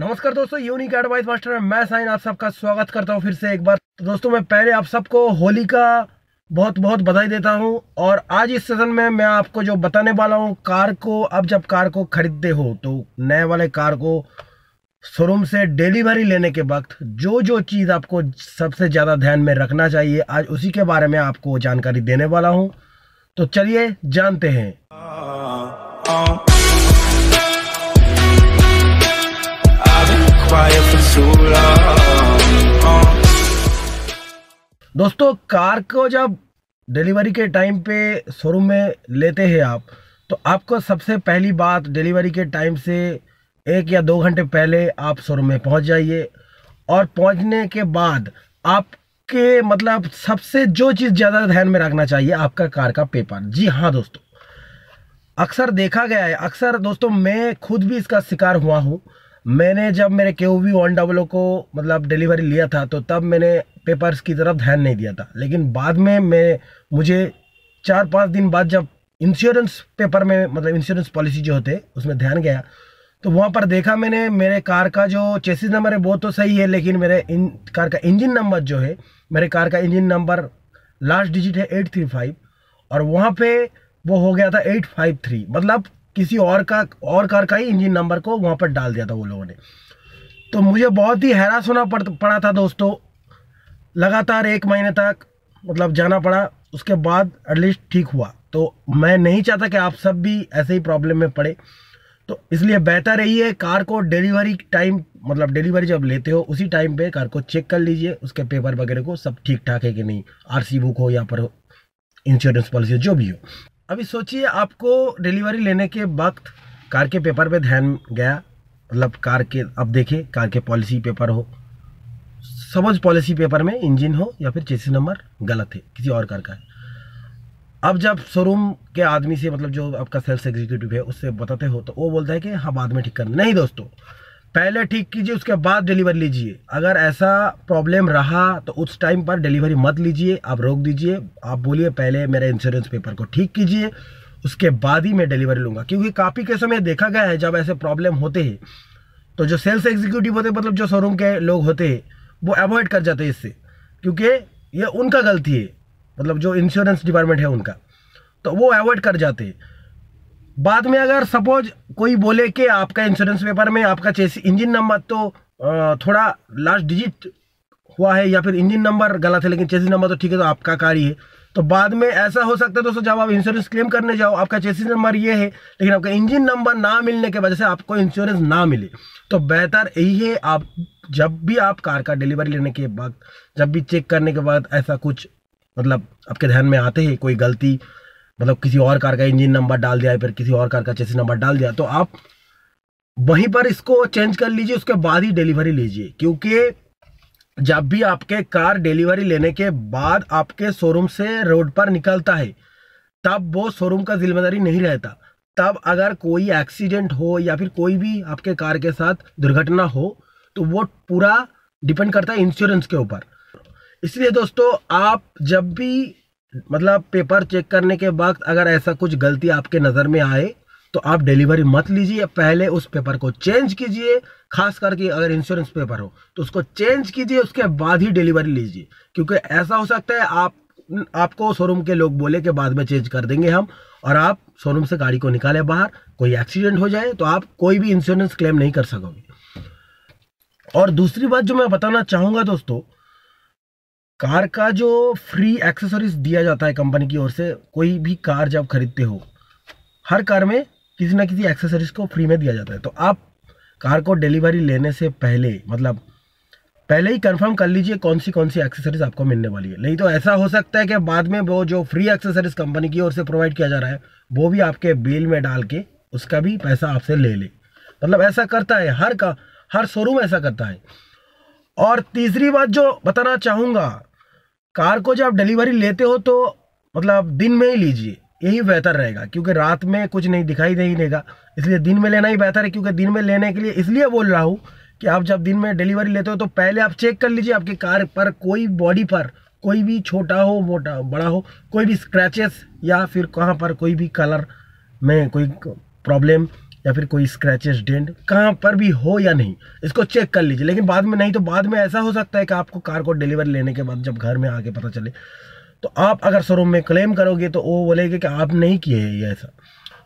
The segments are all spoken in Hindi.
नमस्कार दोस्तों, यूनिक एडवाइस मास्टर में मैं साइन आप सबका स्वागत करता हूं फिर से एक बार। तो दोस्तों मैं पहले आप सबको होली का बहुत बहुत बधाई देता हूं। और आज इस सेशन में मैं आपको जो बताने वाला हूं, कार को अब जब कार को खरीदते हो तो नए वाले कार को शोरूम से डिलीवरी लेने के वक्त जो जो चीज़ आपको सबसे ज़्यादा ध्यान में रखना चाहिए, आज उसी के बारे में आपको जानकारी देने वाला हूँ। तो चलिए जानते हैं। दोस्तों कार को जब डिलीवरी के टाइम पे शोरूम में लेते हैं आप, तो आपको सबसे पहली बात, डिलीवरी के टाइम से 1 या 2 घंटे पहले आप शोरूम में पहुंच जाइए। और पहुंचने के बाद आपके मतलब सबसे जो चीज़ ज़्यादा ध्यान में रखना चाहिए, आपका कार का पेपर। जी हाँ दोस्तों, अक्सर देखा गया है, अक्सर दोस्तों मैं खुद भी इसका शिकार हुआ हूँ। मैंने जब मेरे KOV 100 को मतलब डिलीवरी लिया था, तो तब मैंने पेपर्स की तरफ ध्यान नहीं दिया था। लेकिन बाद में मुझे 4-5 दिन बाद जब इंश्योरेंस पेपर में मतलब इंश्योरेंस पॉलिसी जो होते उसमें ध्यान गया, तो वहाँ पर देखा मैंने मेरे कार का जो चेसिस नंबर है वो तो सही है, लेकिन कार का इंजन नंबर जो है, मेरे कार का इंजन नंबर लास्ट डिजिट है 835 और वहाँ पर वो हो गया था 853। मतलब किसी और कार का ही इंजन नंबर को वहाँ पर डाल दिया था वो लोगों ने। तो मुझे बहुत ही हैरान होना पड़ा था दोस्तों। लगातार 1 महीने तक मतलब जाना पड़ा, उसके बाद एटलीस्ट ठीक हुआ। तो मैं नहीं चाहता कि आप सब भी ऐसे ही प्रॉब्लम में पड़े, तो इसलिए बेहतर यही है कार को डिलीवरी टाइम मतलब डिलीवरी जब लेते हो उसी टाइम पे कार को चेक कर लीजिए, उसके पेपर वगैरह को सब ठीक ठाक है कि नहीं, RC बुक हो या पर इंश्योरेंस पॉलिसी जो भी हो। अभी सोचिए आपको डिलीवरी लेने के वक्त कार के पेपर पे ध्यान गया, मतलब कार के अब देखिए कार के पॉलिसी पेपर हो, समझ पॉलिसी पेपर में इंजन हो या फिर चेसिस नंबर गलत है किसी और कार का है। अब जब शोरूम के आदमी से मतलब जो आपका सेल्स एग्जीक्यूटिव है उससे बताते हो, तो वो बोलता है कि हाँ बाद में ठीक करना। नहीं दोस्तों, पहले ठीक कीजिए उसके बाद डिलीवरी लीजिए। अगर ऐसा प्रॉब्लम रहा तो उस टाइम पर डिलीवरी मत लीजिए, आप रोक दीजिए। आप बोलिए पहले मेरा इंश्योरेंस पेपर को ठीक कीजिए, उसके बाद ही मैं डिलीवरी लूँगा। क्योंकि काफ़ी केसों में देखा गया है जब ऐसे प्रॉब्लम होते हैं, तो जो सेल्स एग्जीक्यूटिव होते मतलब जो शोरूम के लोग होते हैं वो अवॉइड कर जाते हैं इससे, क्योंकि ये उनका गलती है, मतलब जो इंश्योरेंस डिपार्टमेंट है उनका, तो वो अवॉइड कर जाते हैं। बाद में अगर सपोज कोई बोले कि आपका इंश्योरेंस पेपर में आपका इंजन नंबर तो थोड़ा लास्ट डिजिट हुआ है या फिर इंजन नंबर गलत है लेकिन चेसिस नंबर तो ठीक है, तो आपका कार ही है। तो बाद में ऐसा हो सकता है दोस्तों, जब आप इंश्योरेंस क्लेम करने जाओ आपका चेसिस नंबर ये है लेकिन आपका इंजन नंबर ना मिलने की वजह से आपको इंश्योरेंस ना मिले। तो बेहतर यही है आप जब भी आप कार का डिलीवरी लेने के बाद, जब भी चेक करने के बाद ऐसा कुछ मतलब आपके ध्यान में आते हैं कोई गलती, मतलब किसी और कार का इंजन नंबर डाल दिया या फिर किसी और कार का चेसिस नंबर डाल दिया, तो आप वहीं पर इसको चेंज कर लीजिए, उसके बाद ही डिलीवरी लीजिए। क्योंकि जब भी आपके कार डिलीवरी लेने के बाद आपके शोरूम से रोड पर निकलता है, तब वो शोरूम का जिम्मेदारी नहीं रहता। तब अगर कोई एक्सीडेंट हो या फिर कोई भी आपके कार के साथ दुर्घटना हो, तो वो पूरा डिपेंड करता है इंश्योरेंस के ऊपर। इसलिए दोस्तों आप जब भी मतलब पेपर चेक करने के वक्त अगर ऐसा कुछ गलती आपके नज़र में आए, तो आप डिलीवरी मत लीजिए, पहले उस पेपर को चेंज कीजिए। खास करके अगर इंश्योरेंस पेपर हो तो उसको चेंज कीजिए, उसके बाद ही डिलीवरी लीजिए। क्योंकि ऐसा हो सकता है आपको शोरूम के लोग बोले के बाद में चेंज कर देंगे हम, और आप शोरूम से गाड़ी को निकाले बाहर, कोई एक्सीडेंट हो जाए तो आप कोई भी इंश्योरेंस क्लेम नहीं कर सकोगे। और दूसरी बात जो मैं बताना चाहूँगा दोस्तों, कार का जो फ्री एक्सेसरीज दिया जाता है कंपनी की ओर से, कोई भी कार जब खरीदते हो हर कार में किसी ना किसी एक्सेसरीज को फ्री में दिया जाता है। तो आप कार को डिलीवरी लेने से पहले मतलब पहले ही कंफर्म कर लीजिए कौन सी एक्सेसरीज आपको मिलने वाली है। नहीं तो ऐसा हो सकता है कि बाद में वो जो फ्री एक्सेसरीज कंपनी की ओर से प्रोवाइड किया जा रहा है वो भी आपके बिल में डाल के उसका भी पैसा आपसे ले ले, मतलब ऐसा करता है हर शोरूम ऐसा करता है। और तीसरी बात जो बताना चाहूँगा, कार को जब डिलीवरी लेते हो तो मतलब दिन में ही लीजिए, यही बेहतर रहेगा। क्योंकि रात में कुछ नहीं दिखाई नहीं देगा, इसलिए दिन में लेना ही बेहतर है। क्योंकि दिन में लेने के लिए इसलिए बोल रहा हूँ कि आप जब दिन में डिलीवरी लेते हो तो पहले आप चेक कर लीजिए आपकी कार पर कोई बॉडी पर कोई भी छोटा हो मोटा बड़ा हो कोई भी स्क्रैचेस या फिर कहाँ पर कोई भी कलर में कोई प्रॉब्लम या फिर कोई स्क्रैचेस डेंट कहाँ पर भी हो या नहीं, इसको चेक कर लीजिए। लेकिन बाद में नहीं तो बाद में ऐसा हो सकता है कि आपको कार को डिलीवर लेने के बाद जब घर में आके पता चले, तो आप अगर शोरूम में क्लेम करोगे तो वो बोलेंगे कि आप नहीं किए ये ऐसा।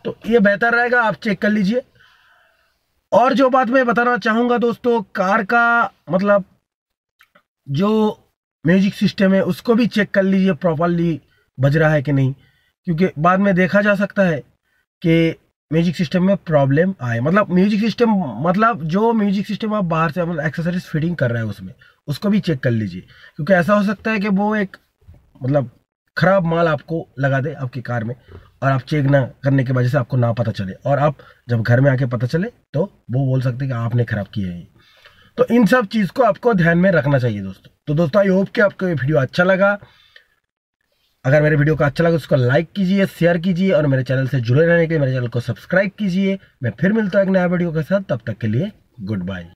तो ये बेहतर रहेगा, आप चेक कर लीजिए। और जो बात मैं बताना चाहूँगा दोस्तों, कार का मतलब जो म्यूजिक सिस्टम है उसको भी चेक कर लीजिए प्रॉपरली बज रहा है कि नहीं, क्योंकि बाद में देखा जा सकता है कि म्यूजिक सिस्टम में प्रॉब्लम आए। मतलब म्यूजिक सिस्टम मतलब जो म्यूजिक सिस्टम आप बाहर से मतलब एक्सेसरीज फिटिंग कर रहे हैं उसमें, उसको भी चेक कर लीजिए, क्योंकि ऐसा हो सकता है कि वो एक मतलब ख़राब माल आपको लगा दे आपकी कार में और आप चेक ना करने की वजह से आपको ना पता चले, और आप जब घर में आके पता चले तो वो बोल सकते हैं कि आपने ख़राब किया है। तो इन सब चीज़ को आपको ध्यान में रखना चाहिए दोस्तों। तो दोस्तों आई होप कि आपको ये वीडियो अच्छा लगा। अगर मेरे वीडियो को अच्छा लगा उसको लाइक कीजिए, शेयर कीजिए, और मेरे चैनल से जुड़े रहने के लिए मेरे चैनल को सब्सक्राइब कीजिए। मैं फिर मिलता हूँ एक नया वीडियो के साथ, तब तक के लिए गुड बाय।